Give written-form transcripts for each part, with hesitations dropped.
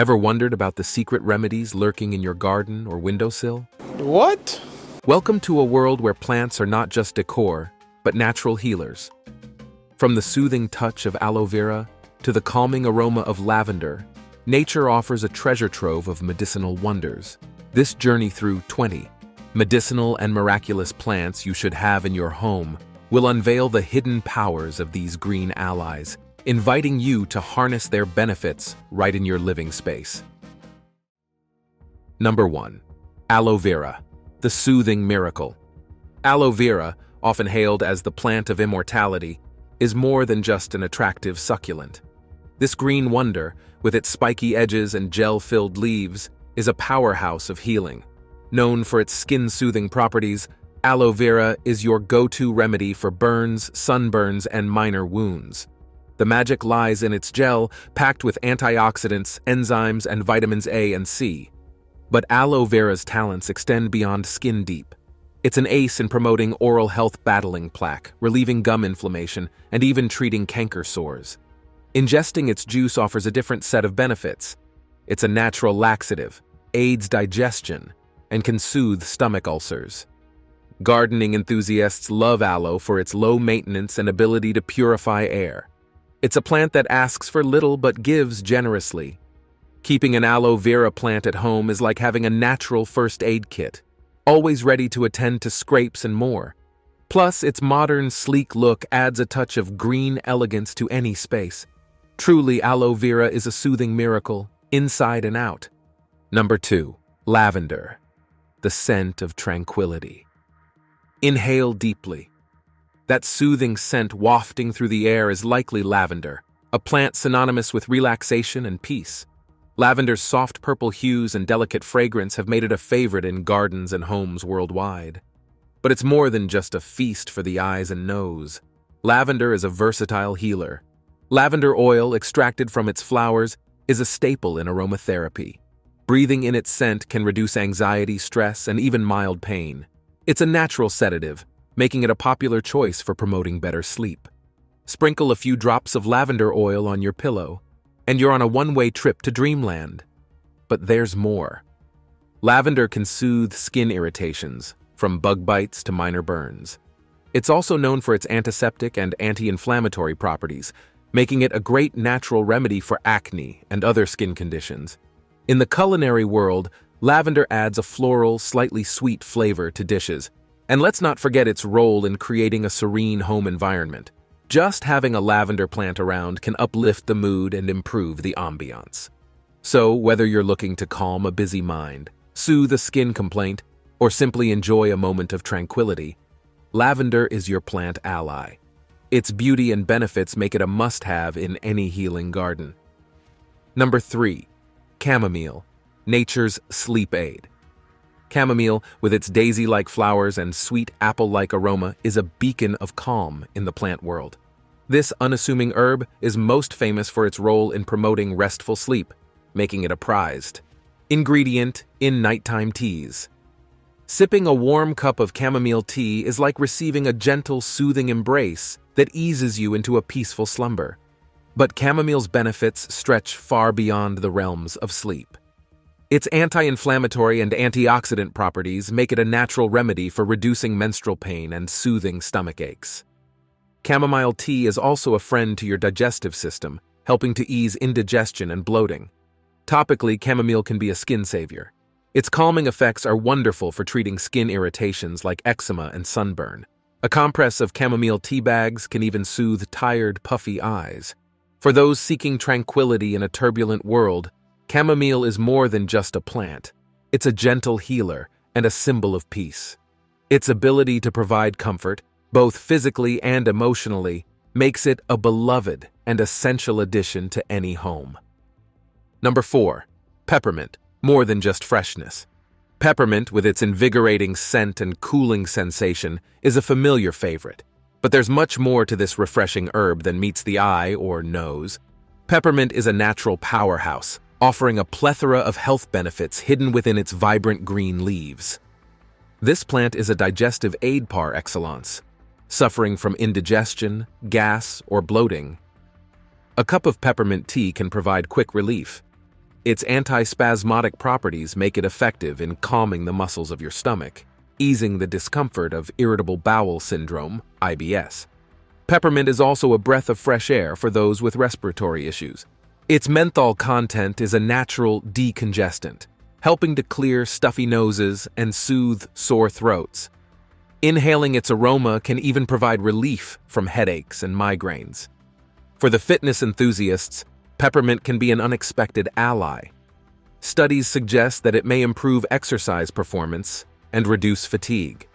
Ever wondered about the secret remedies lurking in your garden or windowsill? What? Welcome to a world where plants are not just decor, but natural healers. From the soothing touch of aloe vera to the calming aroma of lavender, nature offers a treasure trove of medicinal wonders. This journey through 20 medicinal and miraculous plants you should have in your home will unveil the hidden powers of these green allies, inviting you to harness their benefits right in your living space. Number 1. Aloe vera, the soothing miracle. Aloe vera, often hailed as the plant of immortality, is more than just an attractive succulent. This green wonder, with its spiky edges and gel-filled leaves, is a powerhouse of healing. Known for its skin-soothing properties, aloe vera is your go-to remedy for burns, sunburns, and minor wounds. The magic lies in its gel, packed with antioxidants, enzymes, and vitamins A and C. But aloe vera's talents extend beyond skin deep. It's an ace in promoting oral health, battling plaque, relieving gum inflammation, and even treating canker sores. Ingesting its juice offers a different set of benefits. It's a natural laxative, aids digestion, and can soothe stomach ulcers. Gardening enthusiasts love aloe for its low maintenance and ability to purify air. It's a plant that asks for little but gives generously. Keeping an aloe vera plant at home is like having a natural first aid kit, always ready to attend to scrapes and more. Plus, its modern, sleek look adds a touch of green elegance to any space. Truly, aloe vera is a soothing miracle, inside and out. Number 2. Lavender, the scent of tranquility. Inhale deeply. That soothing scent wafting through the air is likely lavender, a plant synonymous with relaxation and peace. Lavender's soft purple hues and delicate fragrance have made it a favorite in gardens and homes worldwide. But it's more than just a feast for the eyes and nose. Lavender is a versatile healer. Lavender oil, extracted from its flowers, is a staple in aromatherapy. Breathing in its scent can reduce anxiety, stress, and even mild pain. It's a natural sedative, making it a popular choice for promoting better sleep. Sprinkle a few drops of lavender oil on your pillow, and you're on a one-way trip to dreamland. But there's more. Lavender can soothe skin irritations, from bug bites to minor burns. It's also known for its antiseptic and anti-inflammatory properties, making it a great natural remedy for acne and other skin conditions. In the culinary world, lavender adds a floral, slightly sweet flavor to dishes. And let's not forget its role in creating a serene home environment. Just having a lavender plant around can uplift the mood and improve the ambiance. So, whether you're looking to calm a busy mind, soothe a skin complaint, or simply enjoy a moment of tranquility, lavender is your plant ally. Its beauty and benefits make it a must-have in any healing garden. Number 3. Chamomile, nature's sleep aid. Chamomile, with its daisy-like flowers and sweet apple-like aroma, is a beacon of calm in the plant world. This unassuming herb is most famous for its role in promoting restful sleep, making it a prized ingredient in nighttime teas. Sipping a warm cup of chamomile tea is like receiving a gentle, soothing embrace that eases you into a peaceful slumber. But chamomile's benefits stretch far beyond the realms of sleep. Its anti-inflammatory and antioxidant properties make it a natural remedy for reducing menstrual pain and soothing stomach aches. Chamomile tea is also a friend to your digestive system, helping to ease indigestion and bloating. Topically, chamomile can be a skin savior. Its calming effects are wonderful for treating skin irritations like eczema and sunburn. A compress of chamomile tea bags can even soothe tired, puffy eyes. For those seeking tranquility in a turbulent world, chamomile is more than just a plant. It's a gentle healer and a symbol of peace. Its ability to provide comfort, both physically and emotionally, makes it a beloved and essential addition to any home. Number 4. Peppermint, more than just freshness. Peppermint, with its invigorating scent and cooling sensation, is a familiar favorite. But there's much more to this refreshing herb than meets the eye or nose. Peppermint is a natural powerhouse, offering a plethora of health benefits hidden within its vibrant green leaves. This plant is a digestive aid par excellence, suffering from indigestion, gas, or bloating. A cup of peppermint tea can provide quick relief. Its antispasmodic properties make it effective in calming the muscles of your stomach, easing the discomfort of irritable bowel syndrome, IBS. Peppermint is also a breath of fresh air for those with respiratory issues. Its menthol content is a natural decongestant, helping to clear stuffy noses and soothe sore throats. Inhaling its aroma can even provide relief from headaches and migraines. For the fitness enthusiasts, peppermint can be an unexpected ally. Studies suggest that it may improve exercise performance and reduce fatigue.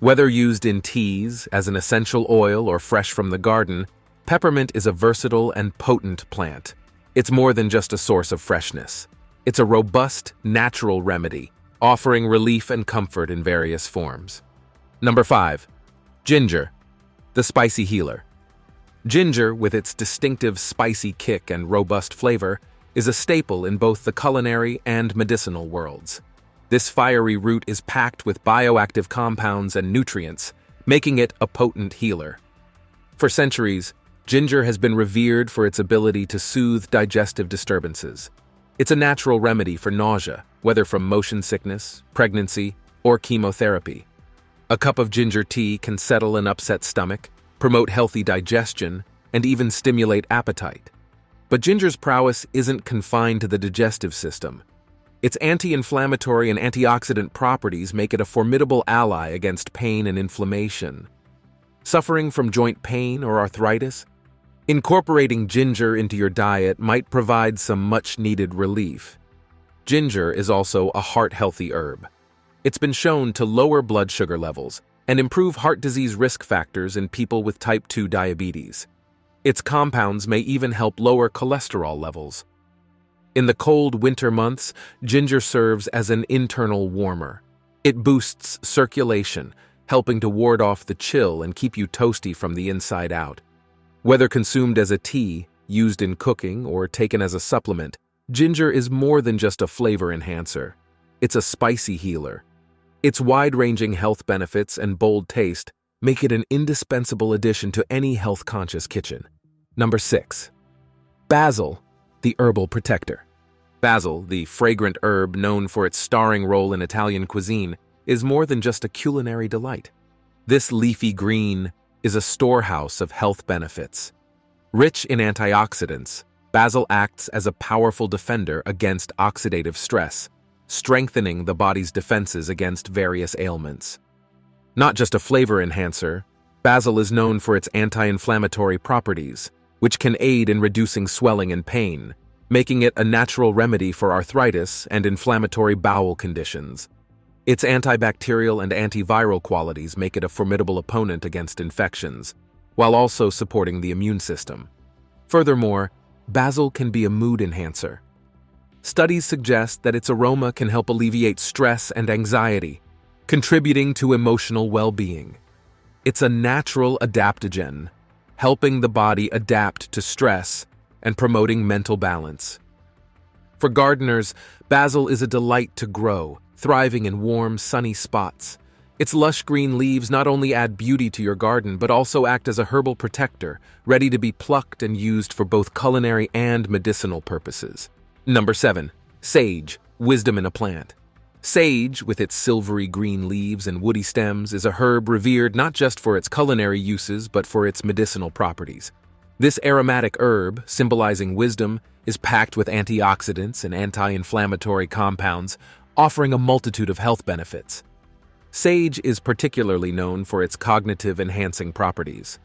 Whether used in teas, as an essential oil, or fresh from the garden, peppermint is a versatile and potent plant. It's more than just a source of freshness. It's a robust, natural remedy, offering relief and comfort in various forms. Number 5, ginger, the spicy healer. Ginger, with its distinctive spicy kick and robust flavor, is a staple in both the culinary and medicinal worlds. This fiery root is packed with bioactive compounds and nutrients, making it a potent healer. For centuries, ginger has been revered for its ability to soothe digestive disturbances. It's a natural remedy for nausea, whether from motion sickness, pregnancy, or chemotherapy. A cup of ginger tea can settle an upset stomach, promote healthy digestion, and even stimulate appetite. But ginger's prowess isn't confined to the digestive system. Its anti-inflammatory and antioxidant properties make it a formidable ally against pain and inflammation. Suffering from joint pain or arthritis? Incorporating ginger into your diet might provide some much-needed relief. Ginger is also a heart-healthy herb. It's been shown to lower blood sugar levels and improve heart disease risk factors in people with type 2 diabetes. Its compounds may even help lower cholesterol levels. In the cold winter months, ginger serves as an internal warmer. It boosts circulation, helping to ward off the chill and keep you toasty from the inside out. Whether consumed as a tea, used in cooking, or taken as a supplement, ginger is more than just a flavor enhancer. It's a spicy healer. Its wide-ranging health benefits and bold taste make it an indispensable addition to any health-conscious kitchen. Number 6, basil, the herbal protector. Basil, the fragrant herb known for its starring role in Italian cuisine, is more than just a culinary delight. This leafy green is a storehouse of health benefits. Rich in antioxidants, basil acts as a powerful defender against oxidative stress, strengthening the body's defenses against various ailments. Not just a flavor enhancer, basil is known for its anti-inflammatory properties, which can aid in reducing swelling and pain, making it a natural remedy for arthritis and inflammatory bowel conditions. Its antibacterial and antiviral qualities make it a formidable opponent against infections, while also supporting the immune system. Furthermore, basil can be a mood enhancer. Studies suggest that its aroma can help alleviate stress and anxiety, contributing to emotional well-being. It's a natural adaptogen, helping the body adapt to stress and promoting mental balance. For gardeners, basil is a delight to grow, thriving in warm, sunny spots. Its lush green leaves not only add beauty to your garden, but also act as a herbal protector, ready to be plucked and used for both culinary and medicinal purposes. Number 7, sage, wisdom in a plant. Sage, with its silvery green leaves and woody stems, is a herb revered not just for its culinary uses, but for its medicinal properties. This aromatic herb, symbolizing wisdom, is packed with antioxidants and anti-inflammatory compounds, offering a multitude of health benefits. Sage is particularly known for its cognitive-enhancing properties.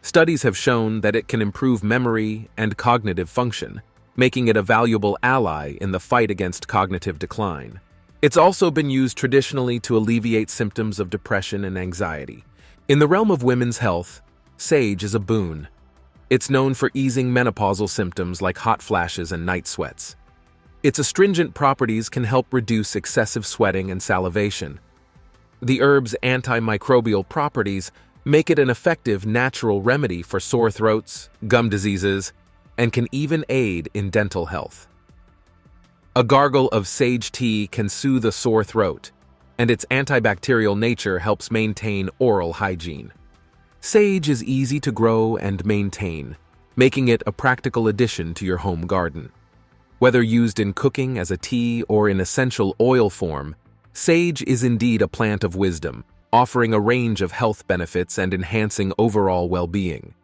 Studies have shown that it can improve memory and cognitive function, making it a valuable ally in the fight against cognitive decline. It's also been used traditionally to alleviate symptoms of depression and anxiety. In the realm of women's health, sage is a boon. It's known for easing menopausal symptoms like hot flashes and night sweats. Its astringent properties can help reduce excessive sweating and salivation. The herb's antimicrobial properties make it an effective natural remedy for sore throats, gum diseases, and can even aid in dental health. A gargle of sage tea can soothe a sore throat, and its antibacterial nature helps maintain oral hygiene. Sage is easy to grow and maintain, making it a practical addition to your home garden. Whether used in cooking, as a tea, or in essential oil form, sage is indeed a plant of wisdom, offering a range of health benefits and enhancing overall well-being.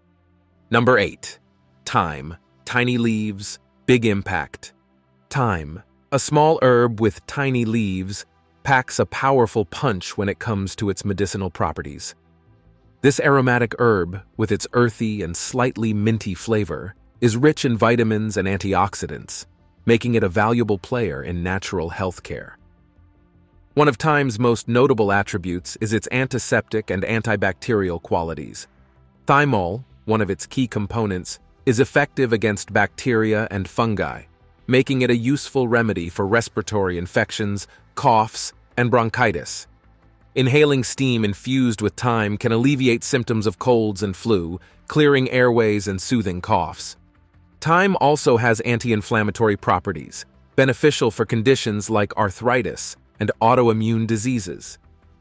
Number 8. Thyme, tiny leaves, big impact. Thyme, a small herb with tiny leaves, packs a powerful punch when it comes to its medicinal properties. This aromatic herb, with its earthy and slightly minty flavor, is rich in vitamins and antioxidants, making it a valuable player in natural health care. One of thyme's most notable attributes is its antiseptic and antibacterial qualities. Thymol, one of its key components, is effective against bacteria and fungi, making it a useful remedy for respiratory infections, coughs, and bronchitis. Inhaling steam infused with thyme can alleviate symptoms of colds and flu, clearing airways and soothing coughs. Thyme also has anti-inflammatory properties, beneficial for conditions like arthritis and autoimmune diseases.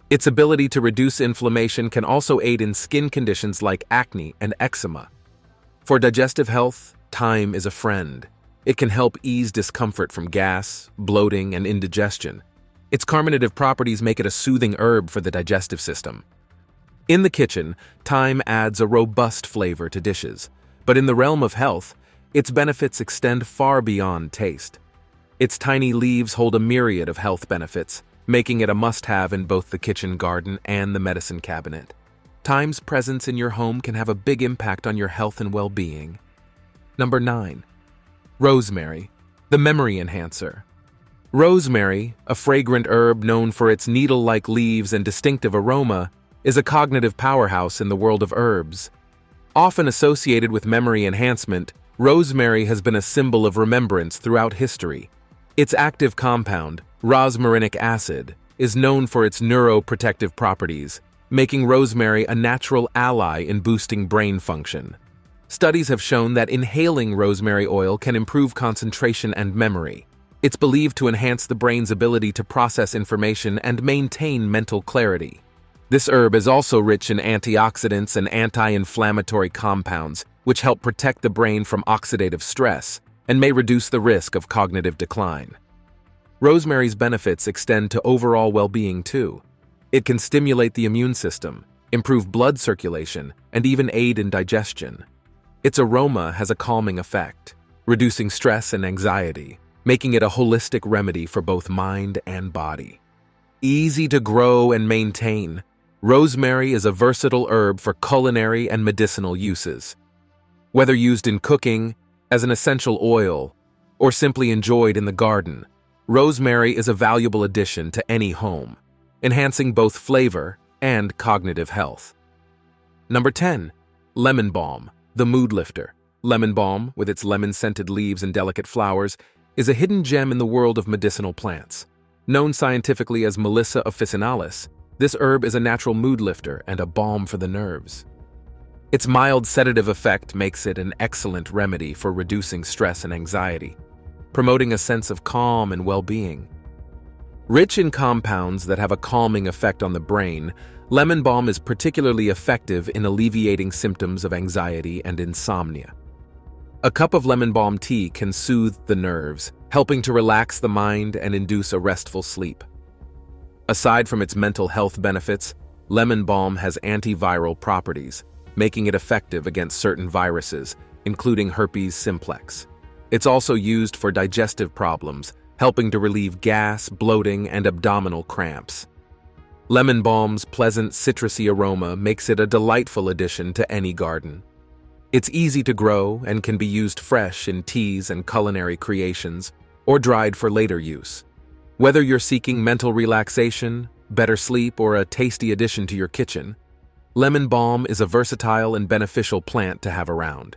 Its ability to reduce inflammation can also aid in skin conditions like acne and eczema. For digestive health, thyme is a friend. It can help ease discomfort from gas, bloating, and indigestion. Its carminative properties make it a soothing herb for the digestive system. In the kitchen, thyme adds a robust flavor to dishes, but in the realm of health, its benefits extend far beyond taste. Its tiny leaves hold a myriad of health benefits, making it a must-have in both the kitchen garden and the medicine cabinet. Thyme's presence in your home can have a big impact on your health and well-being. Number 9. Rosemary, the memory enhancer. Rosemary, a fragrant herb known for its needle-like leaves and distinctive aroma, is a cognitive powerhouse in the world of herbs. Often associated with memory enhancement, rosemary has been a symbol of remembrance throughout history. Its active compound, rosmarinic acid, is known for its neuroprotective properties, making rosemary a natural ally in boosting brain function. Studies have shown that inhaling rosemary oil can improve concentration and memory. It's believed to enhance the brain's ability to process information and maintain mental clarity. This herb is also rich in antioxidants and anti-inflammatory compounds, which help protect the brain from oxidative stress and may reduce the risk of cognitive decline. Rosemary's benefits extend to overall well-being too. It can stimulate the immune system, improve blood circulation, and even aid in digestion. Its aroma has a calming effect, reducing stress and anxiety, making it a holistic remedy for both mind and body. Easy to grow and maintain, rosemary is a versatile herb for culinary and medicinal uses. Whether used in cooking, as an essential oil, or simply enjoyed in the garden, rosemary is a valuable addition to any home, enhancing both flavor and cognitive health. Number 10. Lemon balm, the mood lifter. Lemon balm, with its lemon-scented leaves and delicate flowers, is a hidden gem in the world of medicinal plants. Known scientifically as Melissa officinalis, this herb is a natural mood lifter and a balm for the nerves. Its mild sedative effect makes it an excellent remedy for reducing stress and anxiety, promoting a sense of calm and well-being. Rich in compounds that have a calming effect on the brain, lemon balm is particularly effective in alleviating symptoms of anxiety and insomnia. A cup of lemon balm tea can soothe the nerves, helping to relax the mind and induce a restful sleep. Aside from its mental health benefits, lemon balm has antiviral properties, making it effective against certain viruses, including herpes simplex. It's also used for digestive problems, helping to relieve gas, bloating, and abdominal cramps. Lemon balm's pleasant citrusy aroma makes it a delightful addition to any garden. It's easy to grow and can be used fresh in teas and culinary creations, or dried for later use. Whether you're seeking mental relaxation, better sleep, or a tasty addition to your kitchen, lemon balm is a versatile and beneficial plant to have around.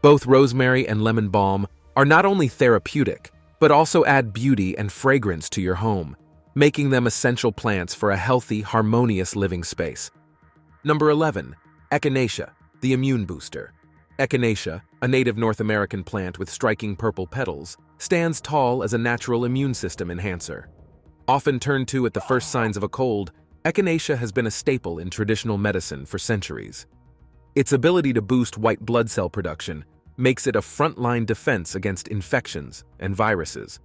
Both rosemary and lemon balm are not only therapeutic, but also add beauty and fragrance to your home, making them essential plants for a healthy, harmonious living space. Number 11. Echinacea, the immune booster. Echinacea, a native North American plant with striking purple petals, stands tall as a natural immune system enhancer. Often turned to at the first signs of a cold, echinacea has been a staple in traditional medicine for centuries. Its ability to boost white blood cell production, makes it a frontline defense against infections and viruses.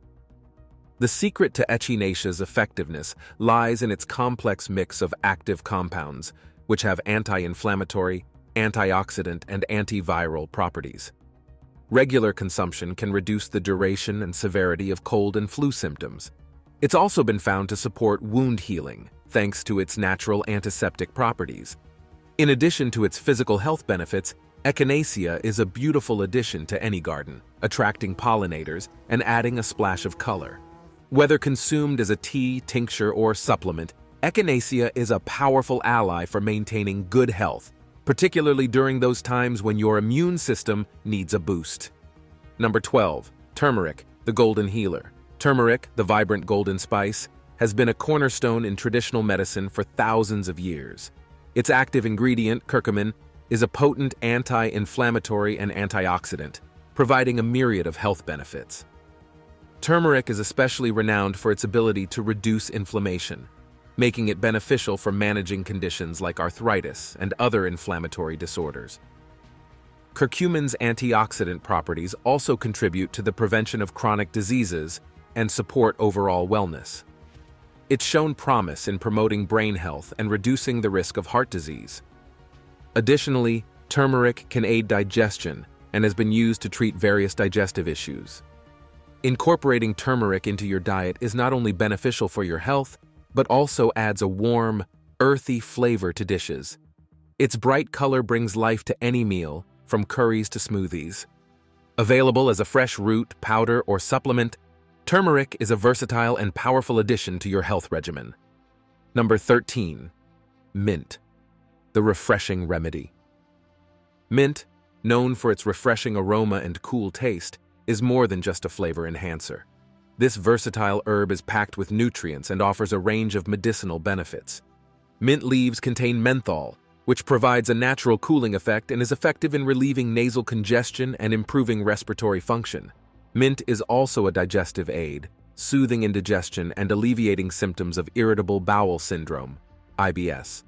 The secret to Echinacea's effectiveness lies in its complex mix of active compounds, which have anti-inflammatory, antioxidant, and antiviral properties. Regular consumption can reduce the duration and severity of cold and flu symptoms. It's also been found to support wound healing, thanks to its natural antiseptic properties. In addition to its physical health benefits, Echinacea is a beautiful addition to any garden, attracting pollinators and adding a splash of color. Whether consumed as a tea, tincture, or supplement, Echinacea is a powerful ally for maintaining good health, particularly during those times when your immune system needs a boost. Number 12. Turmeric, the golden healer. Turmeric, the vibrant golden spice, has been a cornerstone in traditional medicine for thousands of years. Its active ingredient, curcumin, is a potent anti-inflammatory and antioxidant, providing a myriad of health benefits. Turmeric is especially renowned for its ability to reduce inflammation, making it beneficial for managing conditions like arthritis and other inflammatory disorders. Curcumin's antioxidant properties also contribute to the prevention of chronic diseases and support overall wellness. It's shown promise in promoting brain health and reducing the risk of heart disease. Additionally, turmeric can aid digestion and has been used to treat various digestive issues. Incorporating turmeric into your diet is not only beneficial for your health, but also adds a warm, earthy flavor to dishes. Its bright color brings life to any meal, from curries to smoothies. Available as a fresh root, powder, or supplement, turmeric is a versatile and powerful addition to your health regimen. Number 13. Mint, the refreshing remedy. Mint, known for its refreshing aroma and cool taste, is more than just a flavor enhancer. This versatile herb is packed with nutrients and offers a range of medicinal benefits. Mint leaves contain menthol, which provides a natural cooling effect and is effective in relieving nasal congestion and improving respiratory function. Mint is also a digestive aid, soothing indigestion and alleviating symptoms of irritable bowel syndrome, IBS.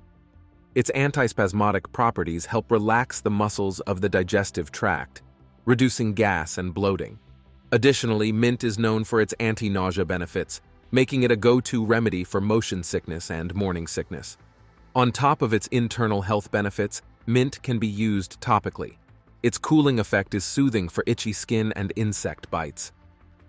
Its antispasmodic properties help relax the muscles of the digestive tract, reducing gas and bloating. Additionally, mint is known for its anti-nausea benefits, making it a go-to remedy for motion sickness and morning sickness. On top of its internal health benefits, mint can be used topically. Its cooling effect is soothing for itchy skin and insect bites.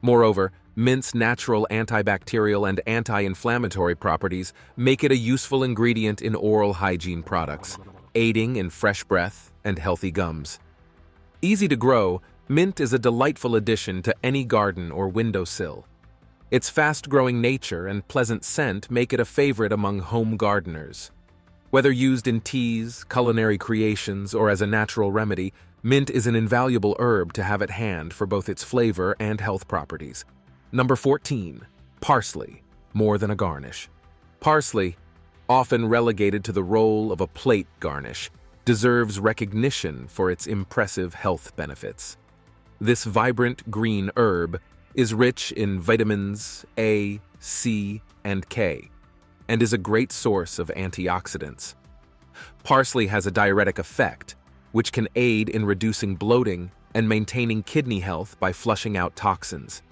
Moreover, mint's natural antibacterial and anti-inflammatory properties make it a useful ingredient in oral hygiene products, aiding in fresh breath and healthy gums. Easy to grow, mint is a delightful addition to any garden or windowsill. Its fast-growing nature and pleasant scent make it a favorite among home gardeners. Whether used in teas, culinary creations, or as a natural remedy, mint is an invaluable herb to have at hand for both its flavor and health properties. Number 14. Parsley, more than a garnish. Parsley, often relegated to the role of a plate garnish, deserves recognition for its impressive health benefits. This vibrant green herb is rich in vitamins A, C, and K, and is a great source of antioxidants. Parsley has a diuretic effect, which can aid in reducing bloating and maintaining kidney health by flushing out toxins.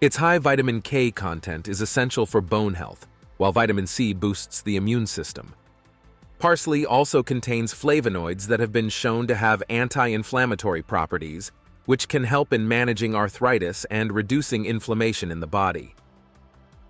Its high vitamin K content is essential for bone health, while vitamin C boosts the immune system. Parsley also contains flavonoids that have been shown to have anti-inflammatory properties, which can help in managing arthritis and reducing inflammation in the body.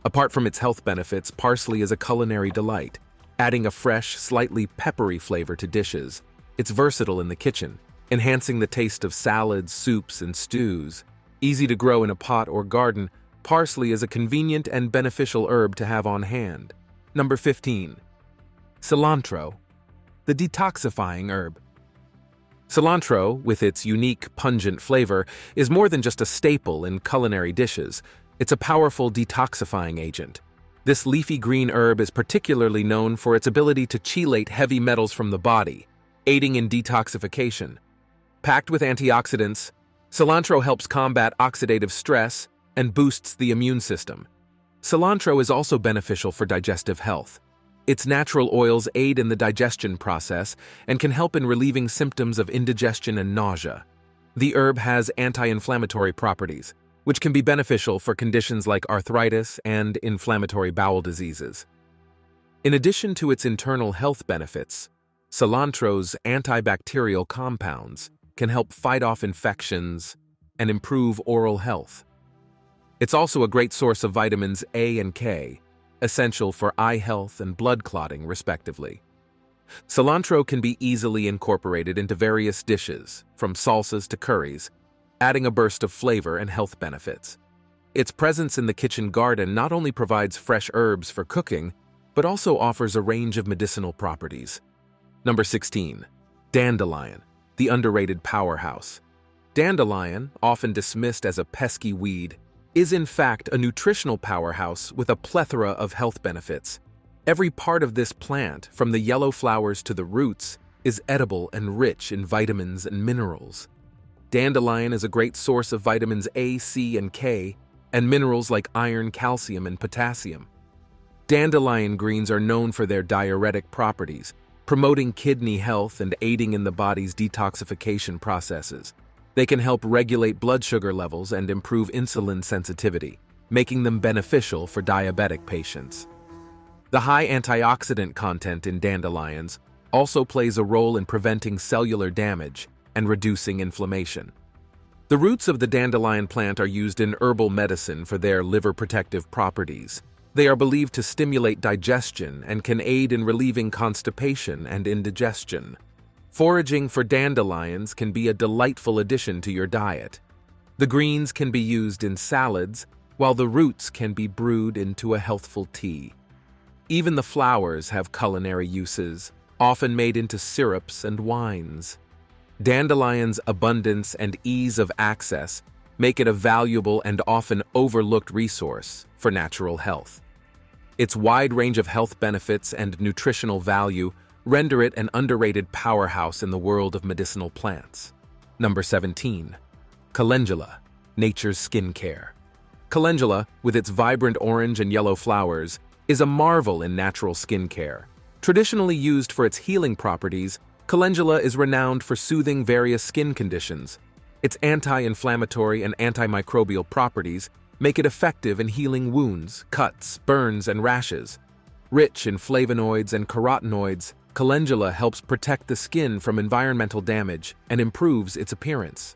Apart from its health benefits, parsley is a culinary delight, adding a fresh, slightly peppery flavor to dishes. It's versatile in the kitchen, enhancing the taste of salads, soups, and stews. Easy to grow in a pot or garden, parsley is a convenient and beneficial herb to have on hand. Number 15. Cilantro, the detoxifying herb. Cilantro, with its unique, pungent flavor, is more than just a staple in culinary dishes. It's a powerful detoxifying agent. This leafy green herb is particularly known for its ability to chelate heavy metals from the body, aiding in detoxification. Packed with antioxidants, cilantro helps combat oxidative stress and boosts the immune system. Cilantro is also beneficial for digestive health. Its natural oils aid in the digestion process and can help in relieving symptoms of indigestion and nausea. The herb has anti-inflammatory properties, which can be beneficial for conditions like arthritis and inflammatory bowel diseases. In addition to its internal health benefits, cilantro's antibacterial compounds can help fight off infections and improve oral health. It's also a great source of vitamins A and K, essential for eye health and blood clotting, respectively. Cilantro can be easily incorporated into various dishes, from salsas to curries, adding a burst of flavor and health benefits. Its presence in the kitchen garden not only provides fresh herbs for cooking, but also offers a range of medicinal properties. Number 16. Dandelion, the underrated powerhouse. Dandelion, often dismissed as a pesky weed, is in fact a nutritional powerhouse with a plethora of health benefits. Every part of this plant, from the yellow flowers to the roots, is edible and rich in vitamins and minerals. Dandelion is a great source of vitamins A, C, and K, and minerals like iron, calcium, and potassium. Dandelion greens are known for their diuretic properties, promoting kidney health and aiding in the body's detoxification processes. They can help regulate blood sugar levels and improve insulin sensitivity, making them beneficial for diabetic patients. The high antioxidant content in dandelions also plays a role in preventing cellular damage and reducing inflammation. The roots of the dandelion plant are used in herbal medicine for their liver protective properties. They are believed to stimulate digestion and can aid in relieving constipation and indigestion. Foraging for dandelions can be a delightful addition to your diet. The greens can be used in salads, while the roots can be brewed into a healthful tea. Even the flowers have culinary uses, often made into syrups and wines. Dandelion's abundance and ease of access make it a valuable and often overlooked resource for natural health. Its wide range of health benefits and nutritional value render it an underrated powerhouse in the world of medicinal plants. Number 17. Calendula, nature's skincare. Calendula, with its vibrant orange and yellow flowers, is a marvel in natural skincare. Traditionally used for its healing properties, calendula is renowned for soothing various skin conditions. Its anti-inflammatory and antimicrobial properties make it effective in healing wounds, cuts, burns, and rashes. Rich in flavonoids and carotenoids, calendula helps protect the skin from environmental damage and improves its appearance.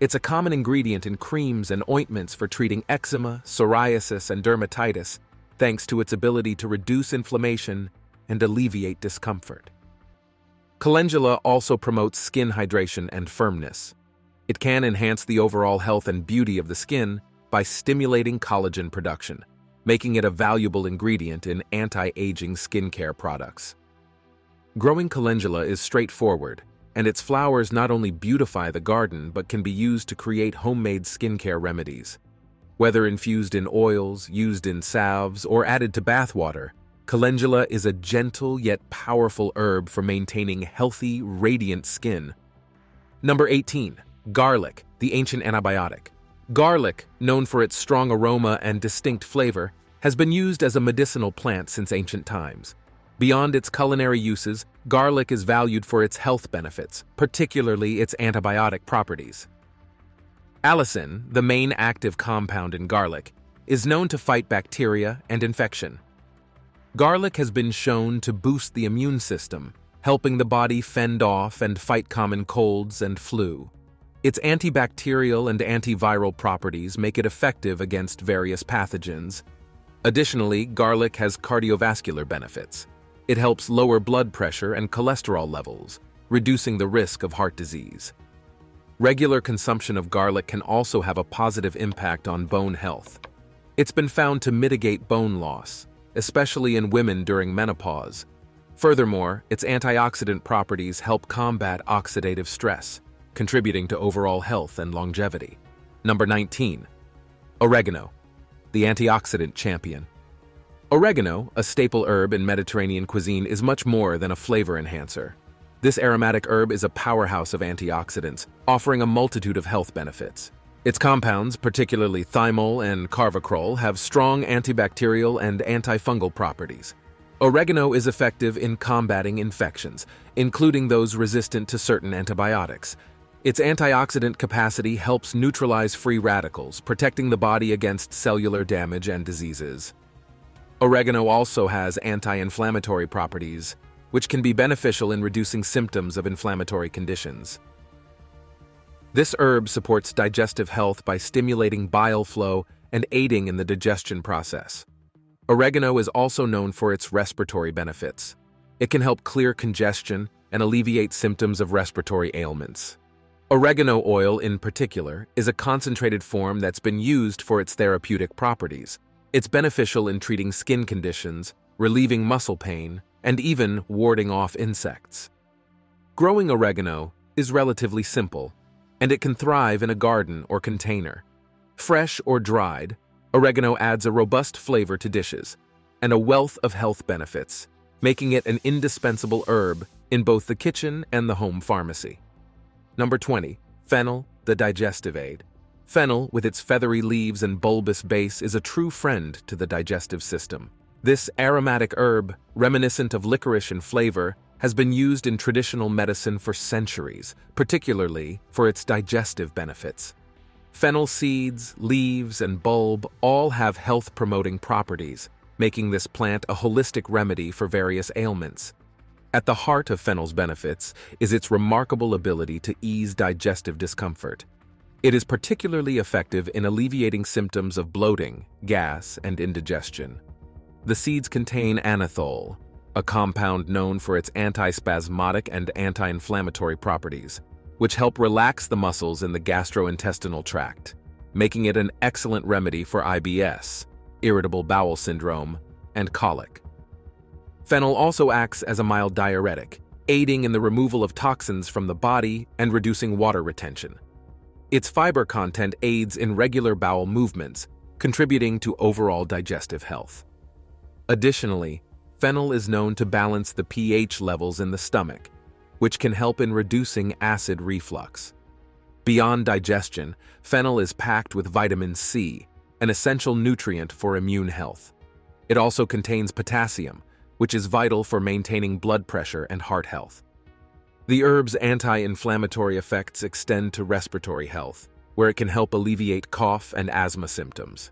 It's a common ingredient in creams and ointments for treating eczema, psoriasis, and dermatitis, thanks to its ability to reduce inflammation and alleviate discomfort. Calendula also promotes skin hydration and firmness. It can enhance the overall health and beauty of the skin by stimulating collagen production, making it a valuable ingredient in anti-aging skincare products. Growing calendula is straightforward, and its flowers not only beautify the garden but can be used to create homemade skincare remedies. Whether infused in oils, used in salves, or added to bathwater, calendula is a gentle yet powerful herb for maintaining healthy, radiant skin. Number 18. Garlic, the ancient antibiotic. Garlic, known for its strong aroma and distinct flavor, has been used as a medicinal plant since ancient times. Beyond its culinary uses, garlic is valued for its health benefits, particularly its antibiotic properties. Allicin, the main active compound in garlic, is known to fight bacteria and infection. Garlic has been shown to boost the immune system, helping the body fend off and fight common colds and flu. Its antibacterial and antiviral properties make it effective against various pathogens. Additionally, garlic has cardiovascular benefits. It helps lower blood pressure and cholesterol levels, reducing the risk of heart disease. Regular consumption of garlic can also have a positive impact on bone health. It's been found to mitigate bone loss, especially in women during menopause. Furthermore, its antioxidant properties help combat oxidative stress, contributing to overall health and longevity. Number 19. Oregano, the antioxidant champion. Oregano, a staple herb in Mediterranean cuisine, is much more than a flavor enhancer. This aromatic herb is a powerhouse of antioxidants, offering a multitude of health benefits. Its compounds, particularly thymol and carvacrol, have strong antibacterial and antifungal properties. Oregano is effective in combating infections, including those resistant to certain antibiotics. Its antioxidant capacity helps neutralize free radicals, protecting the body against cellular damage and diseases. Oregano also has anti-inflammatory properties, which can be beneficial in reducing symptoms of inflammatory conditions. This herb supports digestive health by stimulating bile flow and aiding in the digestion process. Oregano is also known for its respiratory benefits. It can help clear congestion and alleviate symptoms of respiratory ailments. Oregano oil, in particular, is a concentrated form that's been used for its therapeutic properties. It's beneficial in treating skin conditions, relieving muscle pain, and even warding off insects. Growing oregano is relatively simple, and it can thrive in a garden or container. Fresh or dried, oregano adds a robust flavor to dishes and a wealth of health benefits, making it an indispensable herb in both the kitchen and the home pharmacy. Number 20. Fennel, the digestive aid. Fennel, with its feathery leaves and bulbous base, is a true friend to the digestive system. This aromatic herb, reminiscent of licorice in flavor, has been used in traditional medicine for centuries, particularly for its digestive benefits. Fennel seeds, leaves, and bulb all have health-promoting properties, making this plant a holistic remedy for various ailments. At the heart of fennel's benefits is its remarkable ability to ease digestive discomfort. It is particularly effective in alleviating symptoms of bloating, gas, and indigestion. The seeds contain anethole, a compound known for its antispasmodic and anti-inflammatory properties, which help relax the muscles in the gastrointestinal tract, making it an excellent remedy for IBS, irritable bowel syndrome, and colic. Fennel also acts as a mild diuretic, aiding in the removal of toxins from the body and reducing water retention. Its fiber content aids in regular bowel movements, contributing to overall digestive health. Additionally, fennel is known to balance the pH levels in the stomach, which can help in reducing acid reflux. Beyond digestion, fennel is packed with vitamin C, an essential nutrient for immune health. It also contains potassium, which is vital for maintaining blood pressure and heart health. The herb's anti-inflammatory effects extend to respiratory health, where it can help alleviate cough and asthma symptoms.